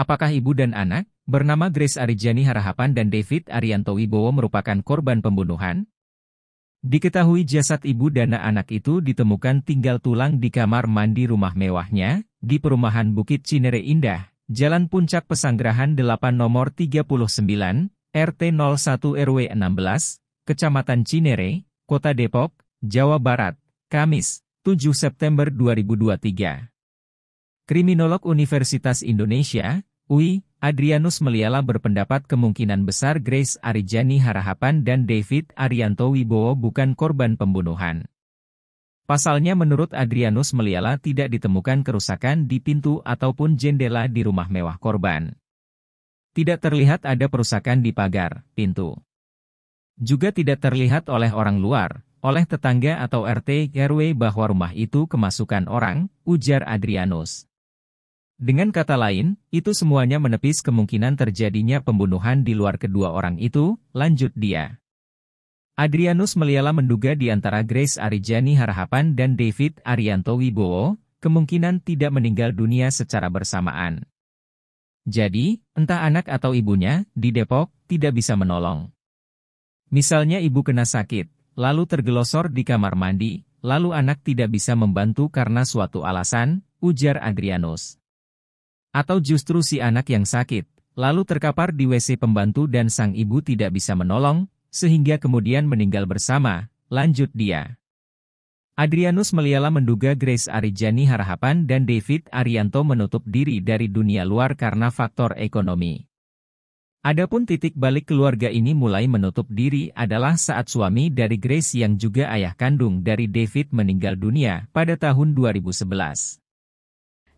Apakah ibu dan anak, bernama Grace Arijani Harahapan dan David Ariyanto Wibowo merupakan korban pembunuhan? Diketahui jasad ibu dan anak itu ditemukan tinggal tulang di kamar mandi rumah mewahnya, di perumahan Bukit Cinere Indah, Jalan Puncak Pesanggrahan 8 nomor 39, RT 01 RW 16, Kecamatan Cinere, Kota Depok, Jawa Barat, Kamis, 7 September 2023. Kriminolog Universitas Indonesia, UI, Adrianus Meliala berpendapat kemungkinan besar Grace Arijani Harahapan dan David Ariyanto Wibowo bukan korban pembunuhan. Pasalnya menurut Adrianus Meliala tidak ditemukan kerusakan di pintu ataupun jendela di rumah mewah korban. Tidak terlihat ada perusakan di pagar, pintu. Juga tidak terlihat oleh orang luar, oleh tetangga atau RT RW bahwa rumah itu kemasukan orang, ujar Adrianus. Dengan kata lain, itu semuanya menepis kemungkinan terjadinya pembunuhan di luar kedua orang itu, lanjut dia. Adrianus Meliala menduga di antara Grace Arijani Harahapan dan David Ariyanto Wibowo, kemungkinan tidak meninggal dunia secara bersamaan. Jadi, entah anak atau ibunya, di Depok, tidak bisa menolong. Misalnya ibu kena sakit, lalu tergelosor di kamar mandi, lalu anak tidak bisa membantu karena suatu alasan, ujar Adrianus. Atau justru si anak yang sakit, lalu terkapar di WC pembantu dan sang ibu tidak bisa menolong, sehingga kemudian meninggal bersama, lanjut dia. Adrianus Meliala menduga Grace Arijani Harahapan dan David Ariyanto menutup diri dari dunia luar karena faktor ekonomi. Adapun titik balik keluarga ini mulai menutup diri adalah saat suami dari Grace yang juga ayah kandung dari David meninggal dunia pada tahun 2011.